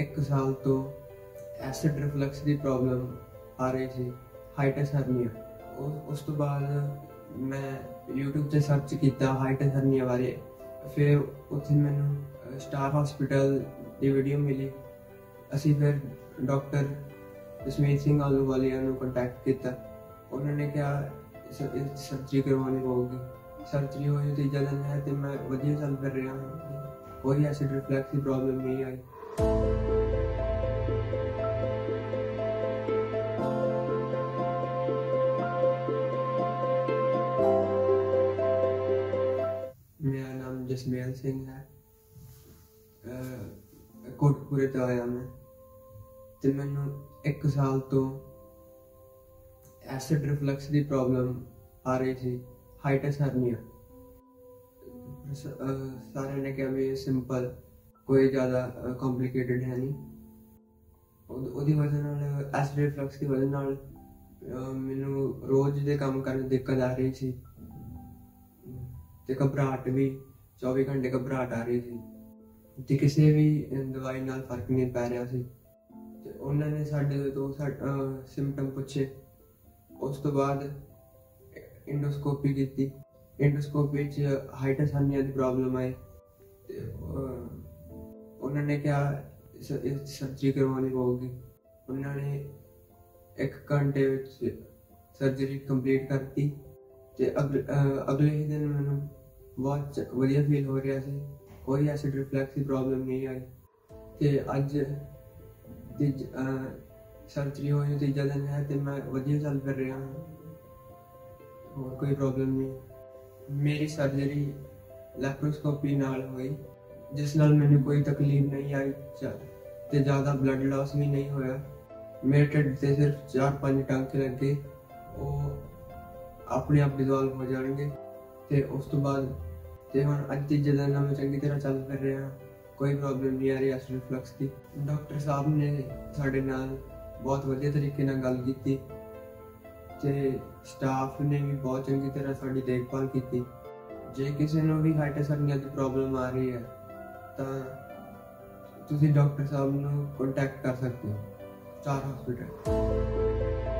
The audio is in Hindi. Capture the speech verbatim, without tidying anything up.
एक साल तो एसिड रिफ्लक्स की प्रॉब्लम आ रही थी, हाइटस हरनिया। उस तो बाद मैं यूट्यूब से सर्च किया हाइटस हरनिया बारे, फिर उत्थे मैनू स्टार हॉस्पिटल की वीडियो मिली। असी फिर डॉक्टर जशमीत सिंह आहलूवालिया ने कॉन्टैक्ट किया। उन्होंने कहा सर्जरी करवानी होगी। सर्जरी हुई तीजा दिन है तो मैं वधिया चल फिर रहा हूँ, कोई एसिड रिफ्लक्स की प्रॉब्लम नहीं आई। मेरा नाम जसमेल सिंह है, कोटपुरे तो आया मैं। तो मैनू एक साल तो एसिड रिफ्लक्स की प्रॉब्लम आ रही थी, हाइटस हरनिया। सारे ने कहा भी सिंपल, कोई ज़्यादा कॉम्प्लिकेटेड है नहीं। उसकी वजह एसिड रिफ्लक्स की वजह मैनू रोज़ के काम करने दिक्कत आ रही थी, तो घबराहट भी चौबीस घंटे घबराहट आ रही थी, तो किसी भी दवाई नाल फर्क नहीं पै रहा सी। उन्होंने साढ़े तो सिम्पटम पूछे, उस तो बाद इंडोस्कोपी की। इंडोस्कोपी हाइटस हरनिया की प्रॉब्लम आई। उन्होंने क्या सर्जरी करवानी होगी। उन्होंने एक घंटे सर्जरी कंप्लीट करती। अगले अगले ही दिन मैं बहुत बढ़िया फील हो रहा है, कोई एसिड रिफ्लक्स की प्रॉब्लम नहीं आई। तो अज सर्जरी हुई तीजा दिन है तो मैं वधिया चल फिर रहा हूँ, और कोई प्रॉब्लम नहीं। मेरी सर्जरी लैप्रोस्कोपी नाल हुई, जिस नाल मैंने कोई तकलीफ नहीं आई, तो ज़्यादा ब्लड लॉस भी नहीं होया। मेरे ढिड से सिर्फ चार पाँच टांके लगे, वो अपने आप डिजॉल्व हो जाएंगे। तो उस तो बाद ते हुण अज तीजे दिन मैं चंगी तरह चल फिर रहा हूँ, कोई प्रॉब्लम नहीं आ रही एसिड रिफ्लक्स की। डॉक्टर साहब ने साढ़े नाल बहुत वधिया तरीके नाल गल कीती, ते स्टाफ ने भी बहुत चंगी तरह साडी देखभाल की। जे किसी नूं भी हाइटस हरनिया की प्रॉब्लम आ रही है तो तुसीं डॉक्टर साहब नूं कॉन्टैक्ट कर सकते हो, स्टार हॉस्पिटल।